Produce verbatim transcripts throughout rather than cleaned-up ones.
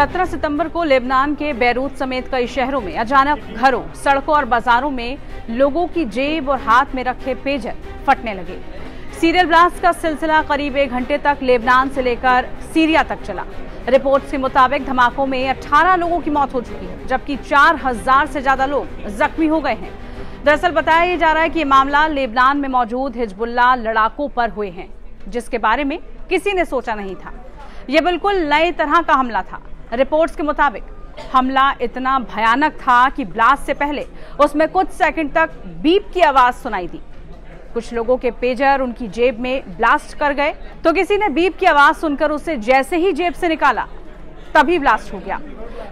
सत्रह सितंबर को लेबनान के बेरूत समेत कई शहरों में अचानक घरों, सड़कों और बाजारों में लोगों की जेब और हाथ में रखे पेजर फटने लगे। सीरियल ब्लास्ट का सिलसिला करीब एक घंटे तक लेबनान से लेकर सीरिया तक चला। रिपोर्ट्स के मुताबिक धमाकों में अठारह लोगों की मौत हो चुकी है, जबकि चार हजार से ज्यादा लोग जख्मी हो गए हैं। दरअसल बताया जा रहा है कि ये मामला लेबनान में मौजूद हिजबुल्लाह लड़ाकों पर हुए हैं, जिसके बारे में किसी ने सोचा नहीं था। यह बिल्कुल नए तरह का हमला था। रिपोर्ट्स के मुताबिक हमला इतना भयानक था कि ब्लास्ट से पहले उसमें कुछ सेकंड तक बीप की आवाज सुनाई दी। कुछ लोगों के पेजर उनकी जेब में ब्लास्ट कर गए, तो किसी ने बीप की आवाज सुनकर उसे जैसे ही जेब से निकाला तभी ब्लास्ट हो गया।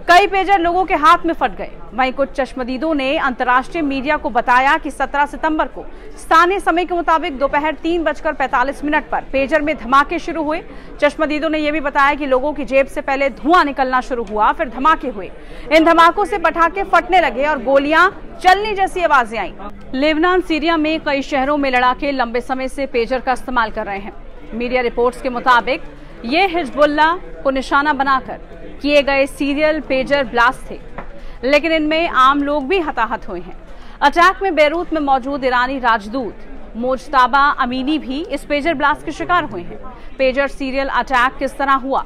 कई पेजर लोगों के हाथ में फट गए। वहीं कुछ चश्मदीदों ने अंतर्राष्ट्रीय मीडिया को बताया कि सत्रह सितंबर को स्थानीय समय के मुताबिक दोपहर तीन बजकर पैंतालीस मिनट पर पेजर में धमाके शुरू हुए। चश्मदीदों ने यह भी बताया कि लोगों की जेब से पहले धुआं निकलना शुरू हुआ, फिर धमाके हुए। इन धमाकों से पटाखे फटने लगे और गोलियां चलने जैसी आवाजें आई। लेबनान, सीरिया में कई शहरों में लड़ाके लंबे समय से पेजर का इस्तेमाल कर रहे हैं। मीडिया रिपोर्ट्स के मुताबिक ये हिजबुल्लाह को निशाना बनाकर किए गए सीरियल पेजर ब्लास्ट थे, लेकिन इनमें आम लोग भी हताहत हुए हैं। अटैक में बेरूत में मौजूद ईरानी राजदूत मोजताबा अमीनी भी इस पेजर ब्लास्ट के शिकार हुए हैं। पेजर सीरियल अटैक किस तरह हुआ,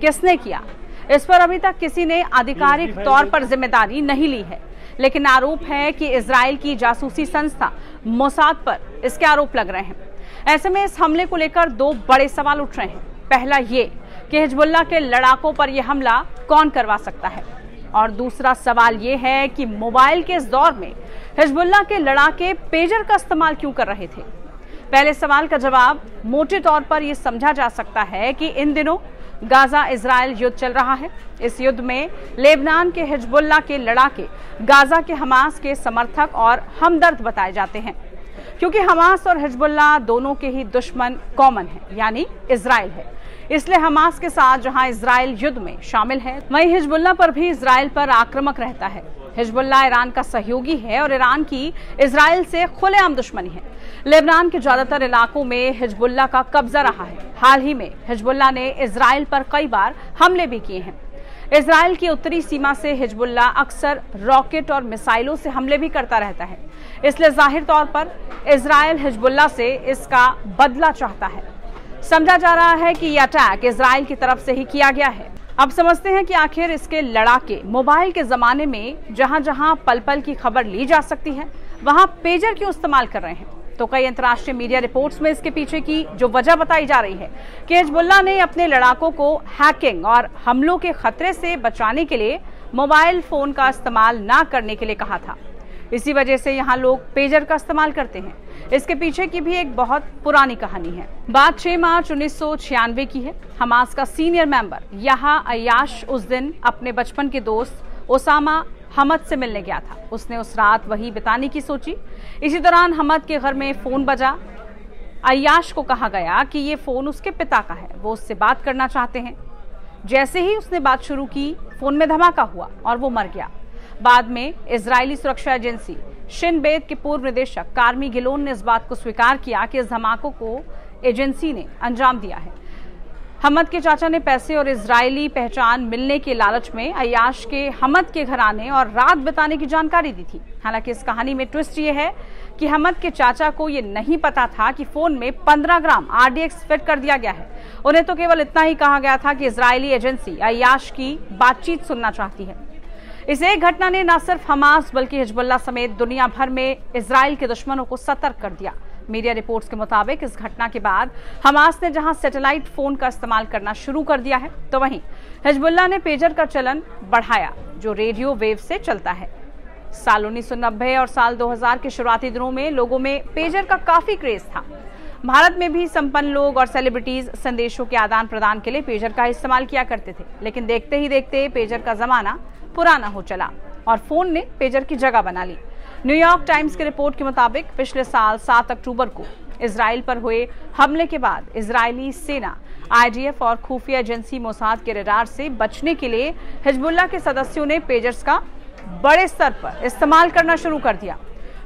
किसने किया, इस पर अभी तक किसी ने आधिकारिक तौर पर जिम्मेदारी नहीं ली है, लेकिन आरोप है कि इजरायल की जासूसी संस्था मोसाद पर इसके आरोप लग रहे हैं। ऐसे में इस हमले को लेकर दो बड़े सवाल उठ रहे हैं। पहला ये कि हिजबुल्लाह के लड़ाकों पर यह हमला कौन करवा सकता है, और दूसरा सवाल ये है कि मोबाइल के इस दौर में हिजबुल्लाह के लड़ाके पेजर का इस्तेमाल क्यों कर रहे थे। पहले सवाल का जवाब मोटे तौर पर यह समझा जा सकता है कि इन दिनों गाजा इजरायल युद्ध चल रहा है। इस युद्ध में लेबनान के हिजबुल्लाह के लड़ाके गाजा के हमास के समर्थक और हमदर्द बताए जाते हैं, क्योंकि हमास और हिजबुल्लाह दोनों के ही दुश्मन कॉमन है, यानी इजरायल है। इसलिए हमास के साथ जहां इजरायल युद्ध में शामिल है, वहीं हिजबुल्लाह पर भी इजरायल पर आक्रामक रहता है। हिजबुल्लाह ईरान का सहयोगी है और ईरान की इजरायल से खुलेआम दुश्मनी है। लेबनान के ज्यादातर इलाकों में हिजबुल्लाह का कब्जा रहा है। हाल ही में हिजबुल्लाह ने इजरायल पर कई बार हमले भी किए हैं। इजरायल की उत्तरी सीमा से हिजबुल्लाह अक्सर रॉकेट और मिसाइलों से हमले भी करता रहता है, इसलिए जाहिर तौर पर इजरायल हिजबुल्लाह से इसका बदला चाहता है। समझा जा रहा है कि यह अटैक इजरायल की तरफ से ही किया गया है। अब समझते हैं कि आखिर इसके लड़ाके मोबाइल के जमाने में जहां जहां पल पल की खबर ली जा सकती है, वहां पेजर क्यों इस्तेमाल कर रहे हैं। तो कई अंतर्राष्ट्रीय मीडिया रिपोर्ट्स में इसके पीछे की जो वजह बताई जा रही है कि हिजबुल्लाह ने अपने लड़ाकों को हैकिंग और हमलों के खतरे से बचाने के लिए मोबाइल फोन का इस्तेमाल ना करने के लिए कहा था। इसी वजह से यहाँ लोग पेजर का इस्तेमाल करते हैं। इसके पीछे की भी एक बहुत पुरानी कहानी है। बात छह मार्च उन्नीस सौ छियानवे की है। हमास का सीनियर मेंबर यहाँ अयाश उस दिन अपने बचपन के दोस्त ओसामा हमद से मिलने गया था। उसने उस रात वही बिताने की सोची। इसी दौरान हमद के घर में फोन बजा। अयाश को कहा गया कि ये फोन उसके पिता का है, वो उससे बात करना चाहते हैं। जैसे ही उसने बात शुरू की, फोन में धमाका हुआ और वो मर गया। बाद में इजरायली सुरक्षा एजेंसी शिन बेत के पूर्व निदेशक कार्मी गिलोन ने इस बात को स्वीकार किया कि इस धमाकों को एजेंसी ने अंजाम दिया है। हमद के चाचा ने पैसे और इजरायली पहचान मिलने के लालच में अयाश के हमद के घर आने और रात बिताने की जानकारी दी थी। हालांकि इस कहानी में ट्विस्ट ये है कि हमद के चाचा को ये नहीं पता था कि फोन में पंद्रह gram R D X fit कर दिया गया है। उन्हें तो केवल इतना ही कहा गया था कि इजरायली एजेंसी अयाश की बातचीत सुनना चाहती है। इस एक घटना ने न सिर्फ हमास बल्कि हिजबुल्लाह समेत दुनिया भर में इजरायल के दुश्मनों को सतर्क कर दिया। मीडिया रिपोर्ट्स के मुताबिक इस घटना के बाद हमास ने जहां सैटेलाइट फोन का इस्तेमाल करना शुरू कर दिया है, तो वहीं हिजबुल्लाह ने पेजर का चलन बढ़ाया, जो रेडियो वेव से चलता है। साल उन्नीस सौ नब्बे और साल दो हजार के शुरुआती दिनों में लोगों में पेजर का काफी क्रेज था। भारत में भी संपन्न लोग और सेलिब्रिटीज संदेशों के आदान प्रदान के लिए पेजर का इस्तेमाल किया करते थे, लेकिन देखते ही देखते पेजर का जमाना पुराना हो चला और फोन ने पेजर की जगह बना ली। न्यूयॉर्क टाइम्स की रिपोर्ट के मुताबिक पिछले साल सात अक्टूबर को इजराइल पर हुए हमले के बाद इजरायली सेना आई डी एफ और खुफिया एजेंसी मोसाद के रडार से बचने के लिए हिजबुल्लाह के सदस्यों ने पेजर्स का बड़े स्तर पर इस्तेमाल करना शुरू कर दिया,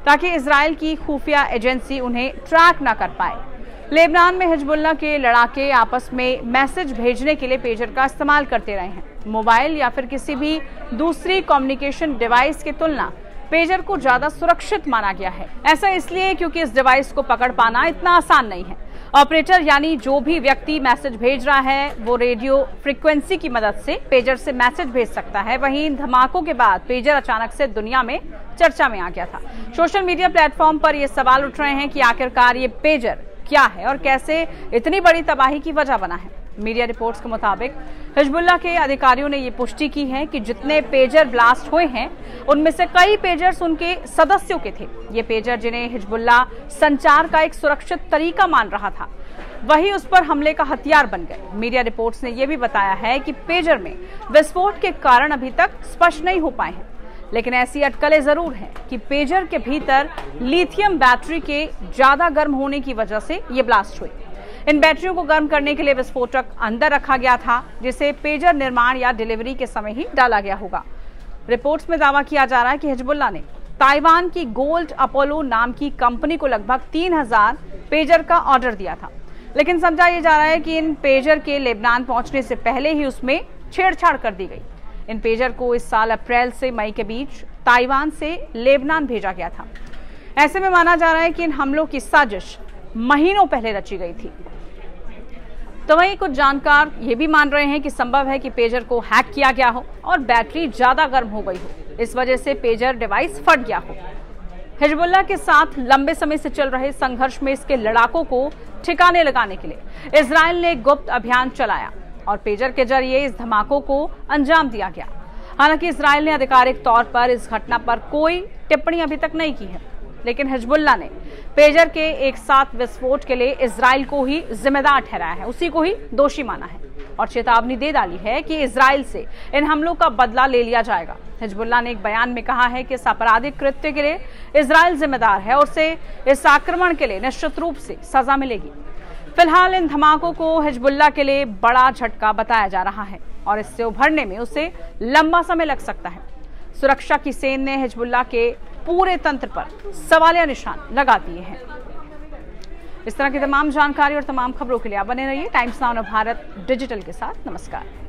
ताकि इजराइल की खुफिया एजेंसी उन्हें ट्रैक ना कर पाए। लेबनान में हिजबुल्लाह के लड़ाके आपस में मैसेज भेजने के लिए पेजर का इस्तेमाल करते रहे हैं। मोबाइल या फिर किसी भी दूसरी कम्युनिकेशन डिवाइस की तुलना पेजर को ज्यादा सुरक्षित माना गया है। ऐसा इसलिए क्योंकि इस डिवाइस को पकड़ पाना इतना आसान नहीं है। ऑपरेटर यानी जो भी व्यक्ति मैसेज भेज रहा है वो रेडियो फ्रिक्वेंसी की मदद से पेजर से मैसेज भेज सकता है। वहीं इन धमाकों के बाद पेजर अचानक से दुनिया में चर्चा में आ गया था। सोशल मीडिया प्लेटफॉर्म पर ये सवाल उठ रहे हैं कि आखिरकार ये पेजर क्या है और कैसे इतनी बड़ी तबाही की वजह बना है। मीडिया रिपोर्ट्स के मुताबिक हिजबुल्लाह के अधिकारियों ने ये पुष्टि की है कि जितने पेजर ब्लास्ट हुए हैं उनमें से कई पेजर्स उनके सदस्यों के थे। ये पेजर, जिन्हें हिजबुल्लाह संचार का एक सुरक्षित तरीका मान रहा था, वही उस पर हमले का हथियार बन गए। मीडिया रिपोर्ट्स ने यह भी बताया है कि पेजर में विस्फोट के कारण अभी तक स्पष्ट नहीं हो पाए हैं, लेकिन ऐसी अटकलें जरूर हैं कि पेजर के भीतर लिथियम बैटरी के ज्यादा गर्म होने की वजह से ये ब्लास्ट हुए। इन बैटरियों को गर्म करने के लिए विस्फोटक अंदर रखा गया था, जिसे पेजर निर्माण या डिलीवरी के समय ही डाला गया होगा। रिपोर्ट्स में दावा किया जा रहा है कि हिजबुल्लाह ने ताइवान की गोल्ड अपोलो नाम की कंपनी को लगभग तीन हज़ार पेजर का ऑर्डर दिया था, लेकिन समझा यह जा रहा है कि इन पेजर के लेबनान पहुंचने से पहले ही उसमें छेड़छाड़ कर दी गई। इन पेजर को इस साल अप्रैल से मई के बीच ताइवान से लेबनान भेजा गया था। ऐसे में माना जा रहा है कि इन हमलों की साजिश महीनों पहले रची गई थी। तो वहीं कुछ जानकार ये भी मान रहे हैं कि संभव है कि पेजर को हैक किया गया हो और बैटरी ज्यादा गर्म हो गई हो, इस वजह से पेजर डिवाइस फट गया हो। हिजबुल्लाह के साथ लंबे समय से चल रहे संघर्ष में इसके लड़ाकों को ठिकाने लगाने के लिए इजरायल ने गुप्त अभियान चलाया और पेजर के जरिए इस धमाकों को अंजाम दिया गया। हालांकि इजरायल ने आधिकारिक तौर पर इस घटना पर कोई टिप्पणी अभी तक नहीं की है, लेकिन हिजबुल्लाह ने पेजर के एक साथ विस्फोट के लिए इजरायल को ही जिम्मेदार ठहराया है, उसी को ही दोषी माना है और चेतावनी दे डाली है कि इजरायल से इन हमलों का बदला ले लिया जाएगा। हिजबुल्लाह ने एक बयान में कहा है कि इस आपराधिक कृत्य के लिए इजरायल जिम्मेदार है और उसे इस आक्रमण के लिए निश्चित रूप से सजा मिलेगी। फिलहाल इन धमाकों को हिजबुल्लाह के लिए बड़ा झटका बताया जा रहा है और इससे उभरने में उसे लंबा समय लग सकता है। सुरक्षा की सेना ने हिजबुल्लाह के पूरे तंत्र पर सवालिया निशान लगा दिए हैं। इस तरह की तमाम जानकारी और तमाम खबरों के लिए आप बने रहिए टाइम्स नाउ नवभारत डिजिटल के साथ। नमस्कार।